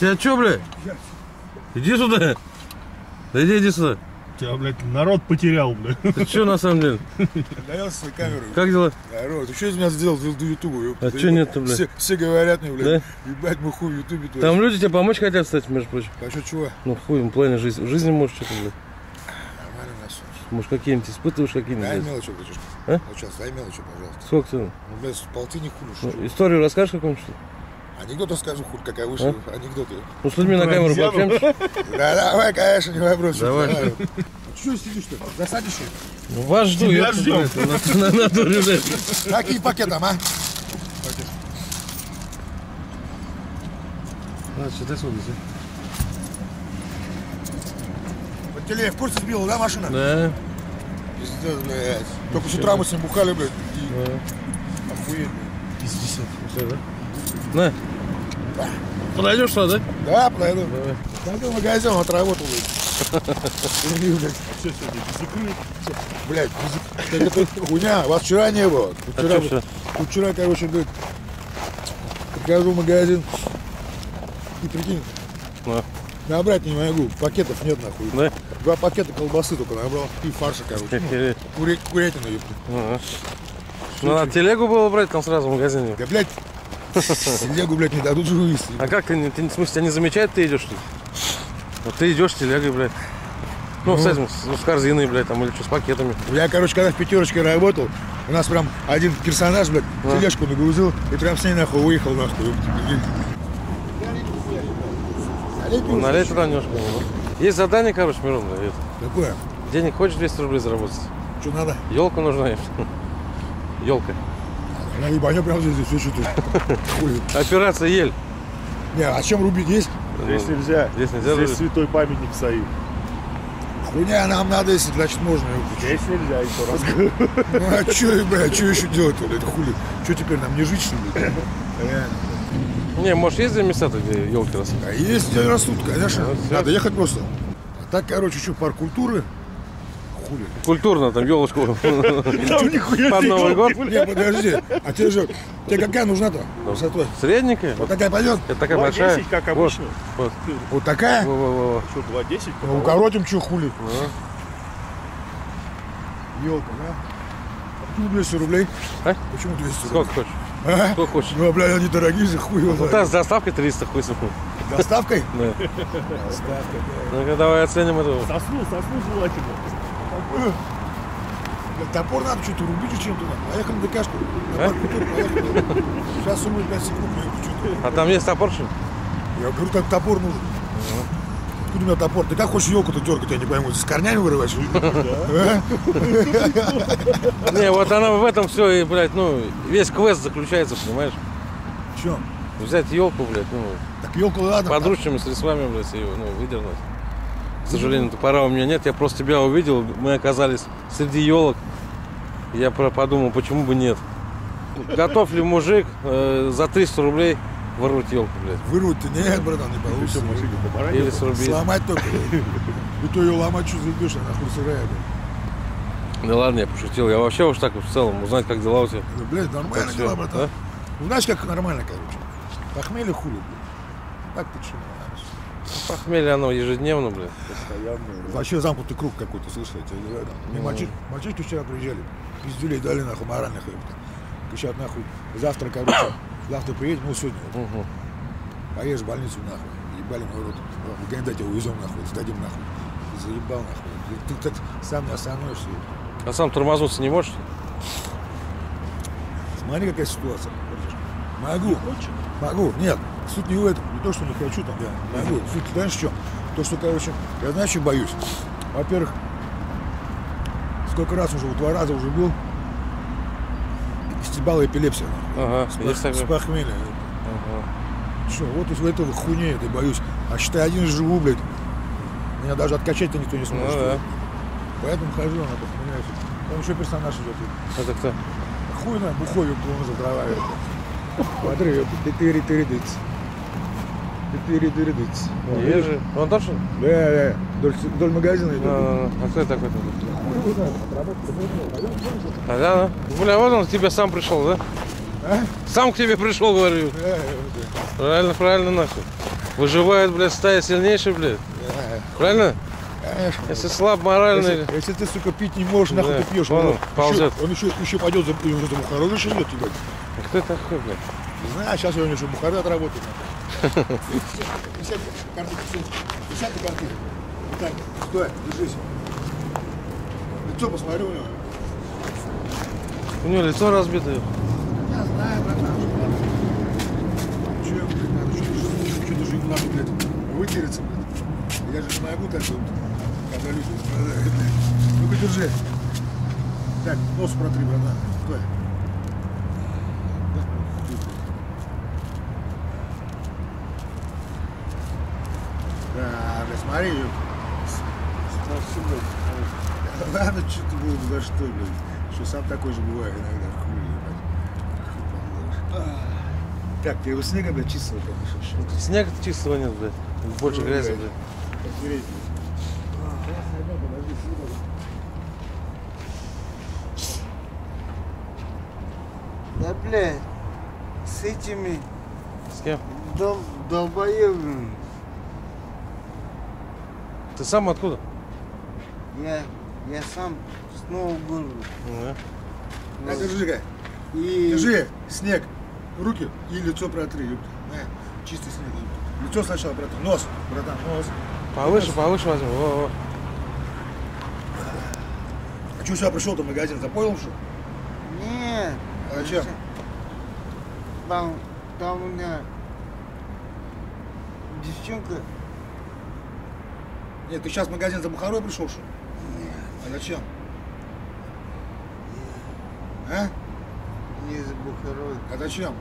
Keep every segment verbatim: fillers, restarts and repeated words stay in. Тебя чё, блядь? Иди сюда. Да иди, иди сюда. Тебя, блядь, народ потерял, блядь. Ты чё, на самом деле? Доел свою камеру. Как дела? Народ, ты чё из меня сделал до ютуба? А чё нет-то, блядь? Все, все говорят мне, блядь, да? Ебать мы хуй в ютубе. Там тоже. Люди тебе помочь хотят, кстати, между прочим. А чё, чего? Ну хуй, в плане жизни. В жизни можешь что-то, блядь. Нормально у нас. Может, какие-нибудь испытываешь, какие-нибудь? Дай мелочи, блядь. А? Ну сейчас, дай мелочи, пожалуйста. Сколько ты? Ну, блядь, полтинник хуй. Ну, историю расскажешь какую-нибудь, что ли? Анекдот расскажу, хуй, какая вышла, а? Анекдоты. Ну, с людьми на камеру пообщаемся. Да, давай, конечно, не вопрос. Давай. Давай. Что сидишь-то? Засади еще? Ну, вас жду, я жду. Какие пакетом, а? Пакет. Ладно, сюда садись. Пателеев, в курсе сбила, да, машина? Да. Пиздец, блядь. Только с утра мы с ним бухали, блядь. Охуеть, блядь. Пиздец. Все, да? На. Да. Подойдешь что, да? Да, подойду. Пойду в магазин, отработал. Блядь, это хуйня, вас вчера не было. Вчера, вчера? Вчера, короче, говорит, прихожу в магазин и прикинь, да. Набрать не могу, пакетов нет нахуй. Да? Два пакета колбасы только набрал и фарша, короче. Ну, курятина, ёпта. Ага. Ну, надо телегу было брать там сразу в магазине. Да, блядь. Телегу, блядь, не дадут живую. А как, ты, ты, в смысле, тебя не замечают, ты идешь, что ли? Вот ты идешь с телегой, блядь. Ну, ну, кстати, с, с корзиной, блядь, там, или что, с пакетами. Я, короче, когда в пятерочке работал, у нас прям один персонаж, блядь, а? Тележку нагрузил и прям с ней, нахуй, выехал, нахуй. Ну, налей туда немножко. Есть задание, короче, Мирон, блядь. Какое? Денег хочешь двести рублей заработать? Что надо? Елка нужна. Елка. Я ебаню прям здесь, все что-то. Операция Ель. Не, а чем рубить есть? Здесь нельзя. Здесь нельзя. Здесь святой памятник стоит. Хуйня нам надо, если значит можно. Здесь нельзя еще раз. Ну а че, блядь, что еще делать-то, блядь, хули? Че теперь нам не жить, что ли? Не, может есть за места-то, где елки растут? А есть, где растут, конечно. Надо ехать просто. А так, короче, еще парк культуры. Хули. Культурно там елочку под Новый год. Не, подожди, а тебе же, тебе какая нужна-то? Высотой? Средненькая. Вот такая пойдет? Это такая большая. два десять, как обычно. Вот, вот. Вот такая? Во-во-во. Что, два десять? Ну, укоротим, что хули. Елка, да? Почему двести рублей? А? Почему двести рублей? Сколько хочешь? А? Сколько хочешь? Ну, блядь, они дорогие же, хуй его. Вот с доставкой триста, хуй сухой. Доставкой? Да. Доставкой, да. Ну-ка, давай оценим этого. Соснул, соснул желательно. Топор надо что-то рубить чем-то. Поехали на ДКшку. А? Сейчас умыть пять секунд. А там есть топор, что ли? Я говорю, так топор нужен. А-а-а. Откуда у меня топор? Ты как хочешь елку-то дергать, я не пойму. Ты с корнями вырываешь? Не, вот она в этом все и, блядь, ну, весь квест заключается, понимаешь? В чем? Взять елку, блядь, ну. Так елку ладно. Подручными средствами, блядь, ее выдернуть. К сожалению, топора у меня нет, я просто тебя увидел, мы оказались среди елок. Я подумал, почему бы нет. Готов ли мужик э, за триста рублей вырвать елку, блядь? Вырвать-то нет, братан, не получится. Или срубить. Сломать только. И то ее ломать, что зайдешь, она хуй сырая, блядь. Да ладно, я пошутил. Я вообще уж так в целом узнать, как дела у тебя. Да, блядь, нормально дела, братан. Знаешь, как нормально, короче. Похмелье хули, блядь. Так ты чего? Похмелье оно ежедневно, блядь. Вообще замкнутый круг какой-то, слышали? Мне мальчишки вчера приезжали, пиздюлей дали нахуй моральных. Кричат нахуй, завтра, короче, завтра приедем, ну сегодня. Угу. Поедешь в больницу нахуй, ебали мой рот. Выгонять его увезем нахуй, сдадим нахуй. Заебал нахуй. Ты так сам не остановишься. А сам тормознуться не можешь? Смотри, какая ситуация. Могу. Могу, нет. Суть не в этом, не то, что не хочу там, да, могу. Суть, знаешь, в чем? То, что, короче, я знаю, что боюсь. Во-первых, сколько раз уже, два раза уже был, стебала эпилепсия. Ага, с похмелья. Ага. Что, вот из этого хуйня этой боюсь. А считай, один живу, блядь. Меня даже откачать-то никто не сможет. Ну, да. Поэтому хожу, она похмельная. Там еще персонаж идет. Это кто? Хуй на бухой, он уже дрова. Смотри, тыры-тыры-дыц. Тыры-тыры-дыц. Ежи. Он тоже? Да, да. Вдоль, вдоль магазина идет. А, а кто это такой-то? А, да, да. Бля, вот он к тебе сам пришел, да? А? Сам к тебе пришел, говорю. Да, да, да. Правильно, правильно, нахуй. Выживает, блядь, стая сильнейшая, блядь. Да. Правильно? Конечно. Если слаб морально. Если, если ты, сука, пить не можешь, нахуй да. ты пьешь. Он, ползет. Еще, он еще, еще пойдет за мухорой, еще идет, блядь. А кто такой, блядь? Не знаю, а сейчас у него еще мухорой отработает. Десятка картина, десятка картина. Так, стой, держись. Лицо посмотри у него. У него лицо разбито. Я знаю, братан. Че, надо что-то же надо, блядь, вытереться, блядь. Я же не могу так вот, когда люди страдают, блядь. Ну-ка, держи. Так, нос протри, братан. Стой. Да, блядь, смотри, блядь. Страшно, блядь. Ладно, что-то было, за что, блядь. Что сам такой же бывает иногда, хуй, ебать. Так, тебе его снега, блядь, чистого, конечно. Снега чистого нет, блядь. Больше грязи, блядь. Подберите. Да, блядь, с этими... С кем? Дол... долбоёбами. Ты сам откуда? Я... я сам... Ну, да. Да, держи-ка. И... Держи снег, руки и лицо протри. На, чистый снег. Лицо сначала, братан. Нос, братан, нос. Повыше, нос. повыше возьму. О -о. А что сюда пришел-то в магазин? Запоил что? Нет. А чем? Там, там у меня девчонка. Нет, ты сейчас в магазин за бухарой пришел, что? Нет. А зачем? А? Не за бухарой. А зачем?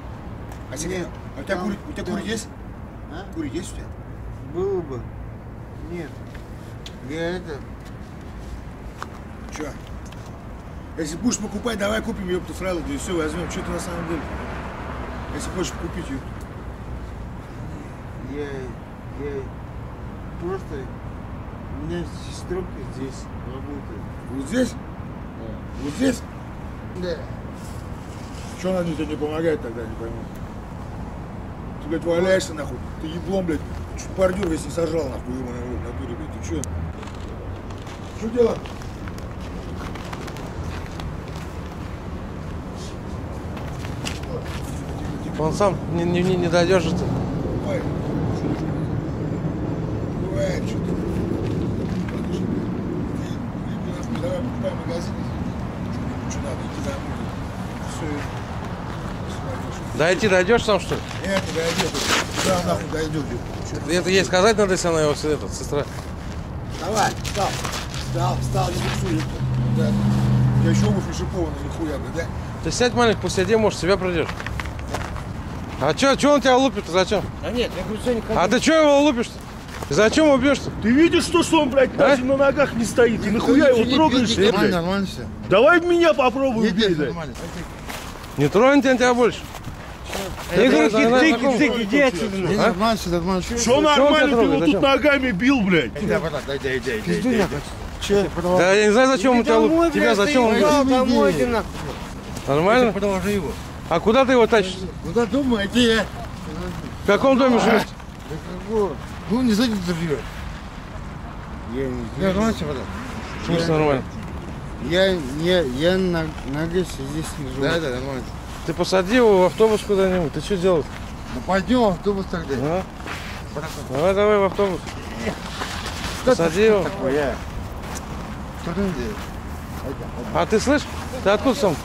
А сегодня... Нет, а у тебя, там, кури... у тебя там... кури есть? А? Кури есть у тебя? Было бы. Нет. Я это... Че? Если будешь покупать, давай купим ее, сразу, да и все, возьмем. Что ты на самом деле? Если хочешь купить ее. Я... я... просто... У меня сестренка здесь работает. Вот здесь? Да. Вот здесь? Да. Чего она тебе не помогает тогда, не пойму? Ты, блядь, валяешься, нахуй. Ты еблом, блядь, чуть бордюр весь не сажал, нахуй, его на натуре, блядь. Ты чё? Что дело? Он сам не, не, не додержится. Бывает. Бывает что-то. Давай покупаем магазин. Дойти дойдешь сам, что ли? Нет, не дойдет. Да, нахуй дойдет. Это ей сказать надо, если она его этот, сестра. Давай, встал. Встал, встал, не буксуй. Да. У тебя еще обувь не шипована, нихуя, да? Ты сядь маленько, посиди, может, себя пройдешь. А че, че он тебя лупит-то, зачем? А нет, я говорю, что не хочу. А ты че его лупишь-то? Зачем убьешь-то? Ты видишь, что, что он, блядь, даже а? на ногах не стоит? Ты нахуя его трогаешь, блядь? Нормально, нормально все. Давай в меня попробуй, блядь. Не тронь тебя, тебя больше. Я говорю, тыки, тыки, иди отсюда. Нормально все, нормально. Что нормально? Ты его тут ногами бил, блядь. Дай, дай, дай, дай. Да я не знаю, зачем он тебя лупит. Тебя зачем он лупит? Нормально? Продолжи его. А куда ты его тащишь? Куда дома, иди. В каком доме живешь? Ну, не знаю, кто живет. Я не знаю. Нормально все, вода? Что нормально? Я, я, я на, на здесь не живу. Да, да, нормально. Ты посади его в автобус куда-нибудь. Ты что делаешь? Ну, пойдем в автобус тогда. А? Давай, давай в автобус. Посади его. А ты слышишь? Ты откуда сам?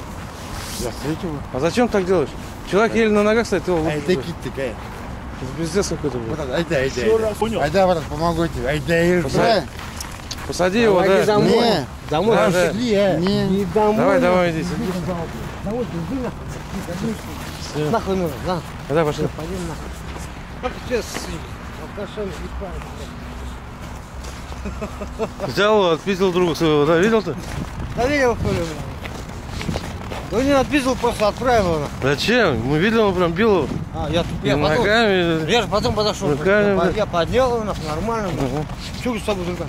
Я встречу. А зачем так делаешь? Человек еле на ногах стоит, его лупит. Это кит такая. Пиздец какой-то был. Айда, айда, айда. Айда, брат, помогу тебе. Айда, айда. Посади, Посади его, да. Давай домой. Не, домой да, да. Шли, а. Не. Не домой. Давай, давай, иди. Домой, ты иди нахуй. Нахуй нужно, да. Давай, пошли. Пойдем нахуй. Сейчас алкашом не парень. Взял, отпиздил друга своего, да, видел ты? Да видел, хули, блин. Ну не отпиздил, просто отправил его. Зачем? Мы видели, он прям бил его. А, я, я, ногами, потом, я же потом подошел. Ногами, я, да. я поднял его, нормально. Угу. Чего с тобой, друга?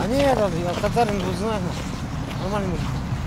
А нет, я татарин, знаю. Нормально.